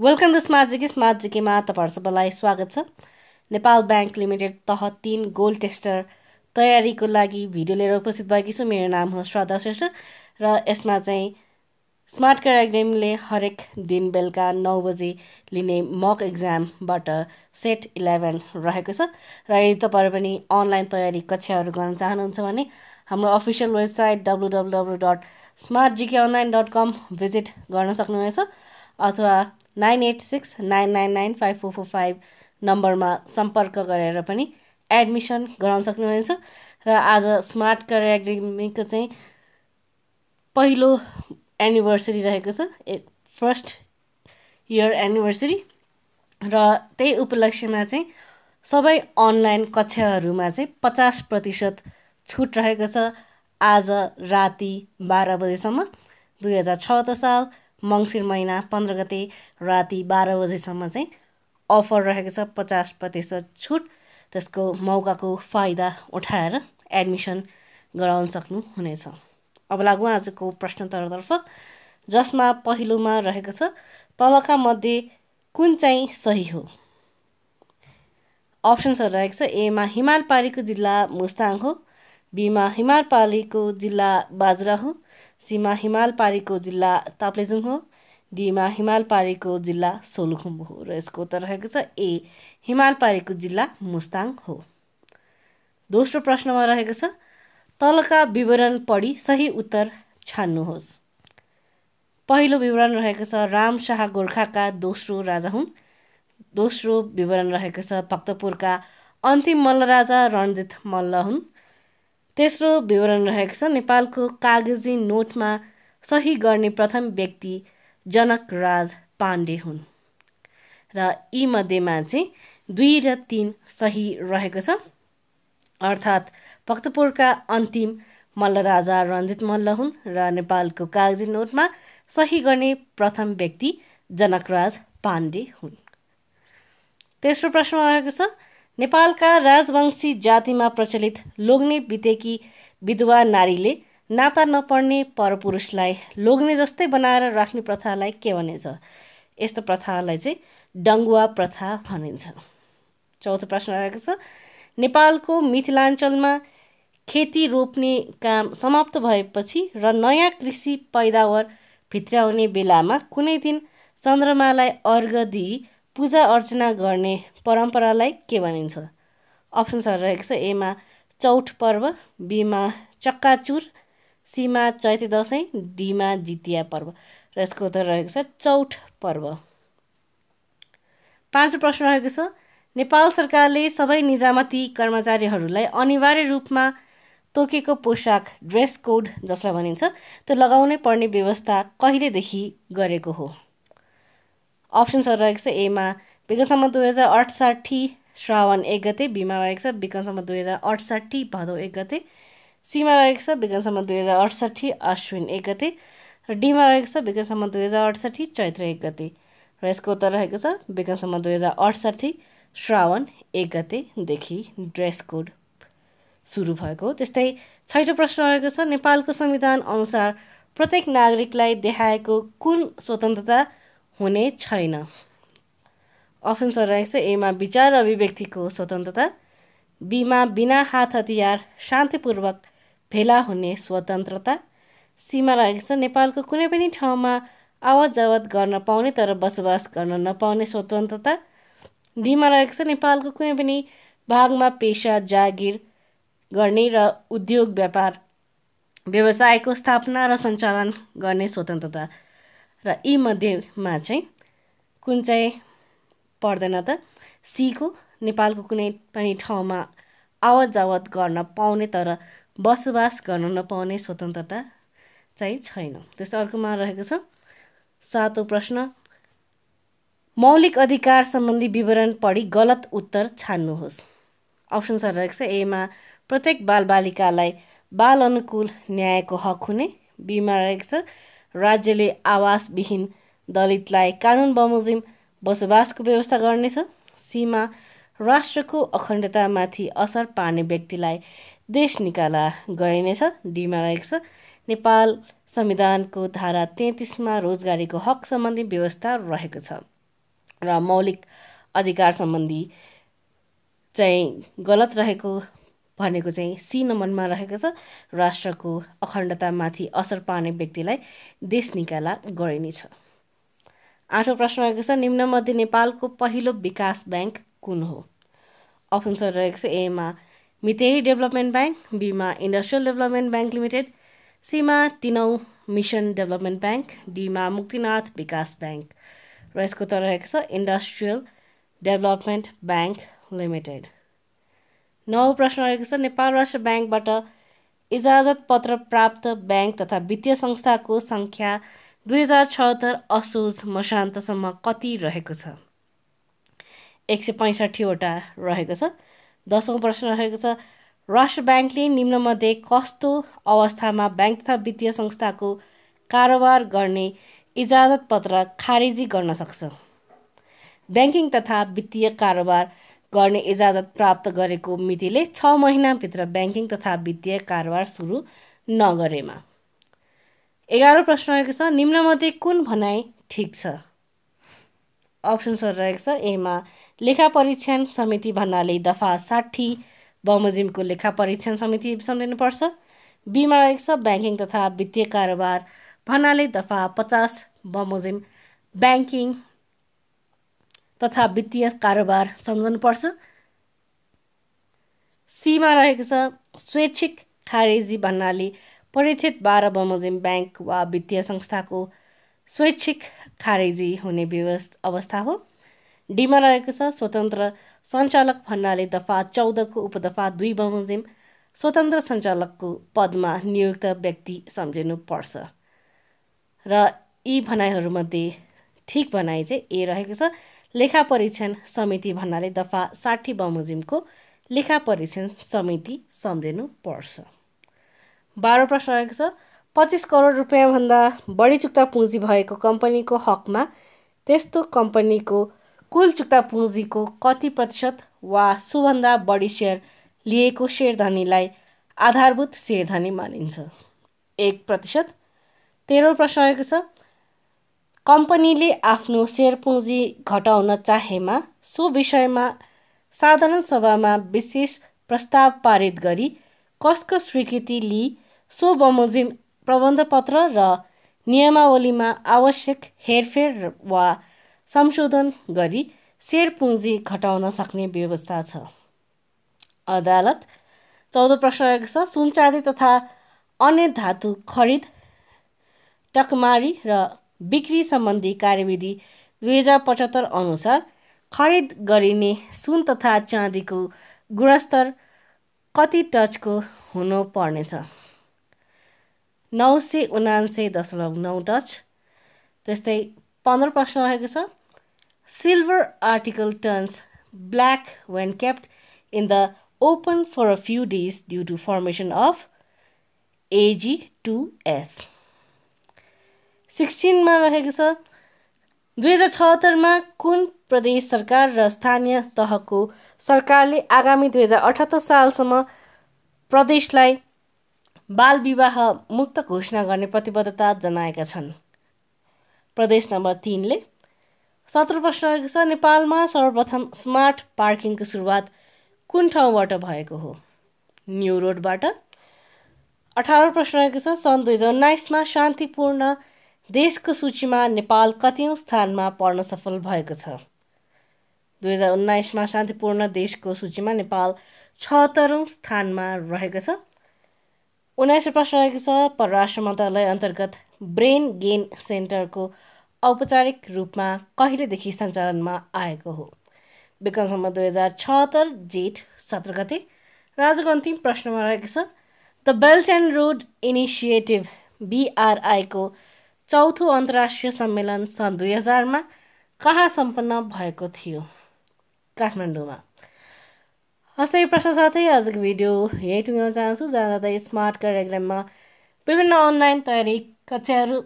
Welcome to smart GK मा तपाईहरु सबैलाई स्वागत छ। नेपाल बैंक लिमिटेड तह 3 गोल टेस्टर तयारीको लागि भिडियो लिएर उपस्थित भएकी छु। मेरो नाम हो श्रद्धा श्रेष्ठ र यसमा चाहिँ स्मार्ट कार्यक्रमले हरेक दिन बेलुका 9 बजे लिने मक एक्जामबाट सेट 11 रहेको छ र यदि तपाईहरु पनि अनलाइन तयारी कक्षाहरु गर्न चाहनुहुन्छ भने हाम्रो अफिसियल वेबसाइट www.smartgkonline.com भिजिट गर्न सक्नुहुनेछ अथवा 9869995445 नम्बरमा सम्पर्क गरेर पनि एडमिसन गराउन सक्नुहुन्छ। र आज स्मार्ट करियर एकाडेमीको चाहिँ पहिलो एनिभर्सरी रहेको छ, फर्स्ट इयर एनिभर्सरी, र त्यही उपलक्ष्यमा चाहिँ सबै अनलाइन कक्षाहरूमा चाहिँ 50% छुट रहेको छ। आज राति 12 बजेसम्म 2076 साल मंसिर महिना 15 गते राति 12 बजेसम्म चाहिँ अफर रहेको छ 50% छुट। त्यसको मौकाको फाइदा उठाएर एडमिसन गराउन सक्नुहुनेछ। अब लागौँ आजको प्रश्नतर्फ, जसमा पहिलोमा रहेको छ तलका मध्ये कुन चाहिँ सही हो। अप्सनहरु रहेको छ, ए मा हिमाल पारीको जिल्ला मुस्ताङ हो, बी मा हिमाल पारीको जिल्ला बाजुरा हो, सी मा हिमाल पारीको जिल्ला ताप्लेजुङ हो, डी मा हिमाल पारीको जिल्ला सोलुखुम्बु हो। र यसको उत्तर रहेको छ ए हिमाल पारीको जिल्ला मुस्ताङ हो। दोस्रो प्रश्नमा रहेको छ तलका विवरण पढी सही उत्तर छान्नुहोस्। पहिलो विवरण रहेको छ राम शाह गोर्खाका दोस्रो राजा हुन्। दोस्रो विवरण रहेको छ भक्तपुरका अन्तिम मल्ल राजा रणजित मल्ल हुन्। तेस्रो विवरण रहेको छ नेपालको कागजी नोटमा सही गर्ने प्रथम व्यक्ति जनकराज पाण्डे हुन्। र यी मध्येमा चाहिँ 2 र 3 सही रहेको छ, अर्थात् भक्तपुरका अन्तिम मल्ल राजा रणजित मल्ल हुन् र नेपालको कागजी नोटमा सही गर्ने प्रथम व्यक्ति जनकराज पाण्डे हुन्। तेस्रो प्रश्न रहेको छ नेपालका राजवंशी जातिमा प्रचलित लोग्ने बितेकी विधवा नारीले नाता नपर्ने परपुरुषलाई लोग्ने जस्तै बनाएर राख्ने प्रथालाई के भनिन्छ। यस्तो प्रथालाई चाहिँ डङ्गुवा प्रथा भनिन्छ। चौथो प्रश्न रहेको छ नेपालको मिथिलाञ्चलमा खेती रोप्ने काम समाप्त भएपछि र नयाँ कृषि पैदावार भित्राउने बेलामा कुनै दिन चन्द्रमालाई अर्घ्य दिई पूजा अर्चना गर्ने परम्परालाई के भनिन्छ। अप्सनहरु रहेको छ, ए मा चौठ पर्व, बी मा चक्काचुर, सी मा चैते दशैं, डी मा जितिया पर्व। र यसको उत्तर रहेको छ चौठ पर्व। पाँचौं प्रश्न रहेको छ नेपाल सरकारले सबै निजामती कर्मचारीहरूलाई अनिवार्य रूपमा तोकेको पोशाक ड्रेस कोड जसलाई भनिन्छ त्यो लगाउनै पर्ने व्यवस्था कहिलेदेखि गरेको हो। अप्सनहरु रहेको छ, ए मा विक्रमसम्म 2068 श्रावण 1 गते, बीमा रहेको छ विक्रमसम्म 2068 भदौ 1 गते, सीमा रहेको छ विक्रमसम्म 2068 अश्विन 1 गते, र डीमा रहेको छ विक्रमसम्म 2068 चैत्र 1 गते। र यसको उत्तर रहेको छ विक्रमसम्म 2068 श्रावण 1 गतेदेखि ड्रेस कोड सुरु भएको हो। त्यस्तै छैटौं प्रश्न रहेको छ नेपालको संविधान अनुसार प्रत्येक नागरिकलाई देखाएको कुन स्वतन्त्रता हुने छैन। अप्सनहरु रहेको छ, ए मा विचार अभिव्यक्तिको स्वतन्त्रता, बी मा बिना हात हतियार शान्तिपूर्वक भेला हुने स्वतन्त्रता, सी मा रहेको छ नेपालको कुनै पनि ठाउँमा आवत जावत गर्न पाउने तर बसोबास गर्न नपाउने स्वतन्त्रता, डी मा रहेको छ नेपालको कुनै पनि भागमा पेशा जागिर गर्ने र उद्योग व्यापार व्यवसायको स्थापना र सञ्चालन गर्ने स्वतन्त्रता। र यी मध्येमा चाहिँ कुन चाहिँ पर्दैन त, सी को नेपालको कुनै पनि ठाउँमा आवत जावत गर्न पाउने तर बसोबास गर्न नपाउने स्वतन्त्रता चाहिँ छैन। त्यस्तै अर्कोमा रहेको छ 7औं प्रश्न मौलिक अधिकार सम्बन्धी विवरण पढी गलत उत्तर छान्नुहोस्। अप्सनहरु रहेको छ, ए मा प्रत्येक बालबालिकालाई बाल अनुकूल न्यायको हक हुने, बी मा रहेको छ राज्यले आवासविहीन दलितलाई कानुन बमोजिम बसोबासको व्यवस्था गर्नेछ, सी मा राष्ट्रको अखण्डतामाथि असर पार्ने व्यक्तिलाई देश निकाला गरिनेछ, डी मा रहेको छ नेपाल संविधानको धारा 33 मा रोजगारीको हक सम्बन्धी व्यवस्था रहेको छ। र मौलिक अधिकार सम्बन्धी चाहिँ गलत रहेको भनेको चाहिँ सी नम्बरमा रहेको छ। राष्ट्रको अखण्डतामाथि असर पार्ने व्यक्तिलाई देश निकाला गरिनेछ। आठौं प्रश्न रहेको छ, निम्नमध्ये नेपालको पहिलो विकास बैंक कुन हो? अप्सनहरू रहेको छ, एमा मितेरी डेभलपमेन्ट बैंक, बीमा इन्डस्ट्रियल डेभलपमेन्ट बैंक लिमिटेड, सीमा तिनौँ मिशन डेभलपमेन्ट बैंक, डीमा मुक्तिनाथ विकास बैंक र यसको त रहेको छ इन्डस्ट्रियल डेभलपमेन्ट बैंक लिमिटेड। नौ प्रश्न रहेको छ, नेपाल राष्ट्र ब्याङ्कबाट इजाजत पत्र प्राप्त ब्याङ्क तथा वित्तीय संस्थाको सङ्ख्या 2076 असोज मसान्तसम्म कति रहेको छ? 165 रहेको छ। दसौँ प्रश्न रहेको छ, राष्ट्र ब्याङ्कले निम्नमध्ये कस्तो अवस्थामा ब्याङ्क तथा वित्तीय संस्थाको कारोबार गर्ने इजाजत पत्र खारेजी गर्न सक्छ? ब्याङ्किङ तथा वित्तीय कारोबार गर्ने इजाजत प्राप्त गरेको मितिले 6 महिनाभित्र ब्याङ्किङ तथा वित्तीय कारोबार सुरु नगरेमा। 11 प्रश्न रहेको छ, निम्नमध्ये कुन भनाइ ठिक छ? अप्सन्सहरू रहेको छ, एमा लेखा परीक्षण समिति भन्नाले दफा 60 बमोजिमको लेखा परीक्षण समिति सम्झिनुपर्छ, बीमा रहेको छ ब्याङ्किङ तथा वित्तीय कारोबार भन्नाले दफा 50 बमोजिम ब्याङ्किङ तथा वित्तीय कारोबार सम्झनुपर्छ, सीमा रहेको छ स्वैच्छिक खारेजी भन्नाले परिच्छेद 12 बमोजिम ब्याङ्क वा वित्तीय संस्थाको स्वैच्छिक खारेजी हुने अवस्था हो, डीमा रहेको छ स्वतन्त्र सञ्चालक भन्नाले दफा 14 को उपदफा 2 बमोजिम स्वतन्त्र सञ्चालकको पदमा नियुक्त व्यक्ति सम्झिनुपर्छ र यी भनाइहरूमध्ये ठिक भनाइ चाहिँ ए रहेको छ, लेखा परीक्षण समिति भन्नाले दफा 60 बमोजिमको लेखा परीक्षण समिति सम्झिनुपर्छ। 12 प्रश्न रहेको छ, 25 करोड रुपियाँभन्दा बढी चुक्ता पुँजी भएको कम्पनीको हकमा त्यस्तो कम्पनीको कुल चुक्ता पुँजीको कति प्रतिशत वा सोभन्दा बढी सेयर लिएको सेयरधनीलाई आधारभूत सेयरधनी मानिन्छ? 1%। 13 प्रश्न रहेको छ, कम्पनीले आफ्नो सेयर पुँजी घटाउन चाहेमा सो विषयमा साधारण सभामा विशेष प्रस्ताव पारित गरी कसको स्वीकृति लिई सो बमोजिम प्रबन्धपत्र र नियमावलीमा आवश्यक हेरफेर वा संशोधन गरी सेयर पुँजी घटाउन सक्ने व्यवस्था छ? अदालत। 14 प्रश्न रहेको छ, सुनचाँदी तथा अन्य धातु खरिद, टकमारी र बिक्री सम्बन्धी कार्यविधि 2075 अनुसार खरिद गरिने सुन तथा चाँदीको गुणस्तर कति टचको हुनुपर्नेछ? 979.9 टच। त्यस्तै 15 प्रश्न रहेको छ, silver article turns black when kept in the open for a few days due to formation of AG2S। 16 रहेको छ, 2076 कुन प्रदेश सरकार र स्थानीय तहको सरकारले आगामी 2078 सालसम्म प्रदेशलाई बाल विवाह मुक्त घोषणा गर्ने प्रतिबद्धता जनाएका छन्? प्रदेश नम्बर 3ले। 17 प्रश्न रहेको छ, नेपालमा सर्वप्रथम स्मार्ट पार्किङको सुरुवात कुन ठाउँबाट भएको हो? न्यू रोडबाट। 18 प्रश्न रहेको छ, सन् 2019मा शान्तिपूर्ण देशको सूचीमा नेपाल कतिऔं स्थानमा पर्न सफल भएको छ? 2019मा शान्तिपूर्ण देशको सूचीमा नेपाल 76औं स्थानमा रहेको छ। 19 प्रश्न रहेको छ, परराष्ट्र मन्त्रालय अन्तर्गत ब्रेन गेन सेन्टरको औपचारिक रूपमा कहिलेदेखि सञ्चालनमा आएको हो? विक्रमसम्म 2076 जेठ 17 गते। र आजको अन्तिम प्रश्नमा रहेको छ, the belt and road initiative BRI को चौथो अन्तर्राष्ट्रिय सम्मेलन सन् 2000मा कहाँ सम्पन्न भएको थियो? काठमाडौँमा। हस्तै प्रश्न साथै आजको भिडियो यही टुङ्गाउन चाहन्छु। जाँदा स्मार्ट कार्यक्रममा विभिन्न अनलाइन तयारी कक्षाहरू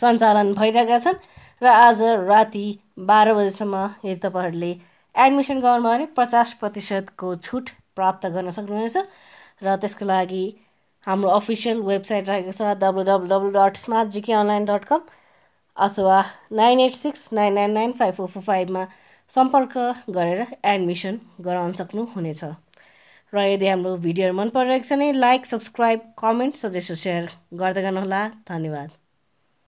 सञ्चालन भइरहेका छन् र आज राति 12 बजेसम्म यदि तपाईँहरूले एडमिसन गर्नुभयो भने 50%को छुट प्राप्त गर्न सक्नुहुनेछ र त्यसको लागि हाम्रो अफिसियल वेबसाइट रहेको छ www.smartgkonline.com। अथवा 9869995445 मा सम्पर्क गरेर एडमिसन गराउन सक्नुहुनेछ। र यदि हाम्रो भिडियो मन परिरहेको छ भने like, subscribe, comment, suggestion, share गर्दै गर्नुहोला। धन्यवाद।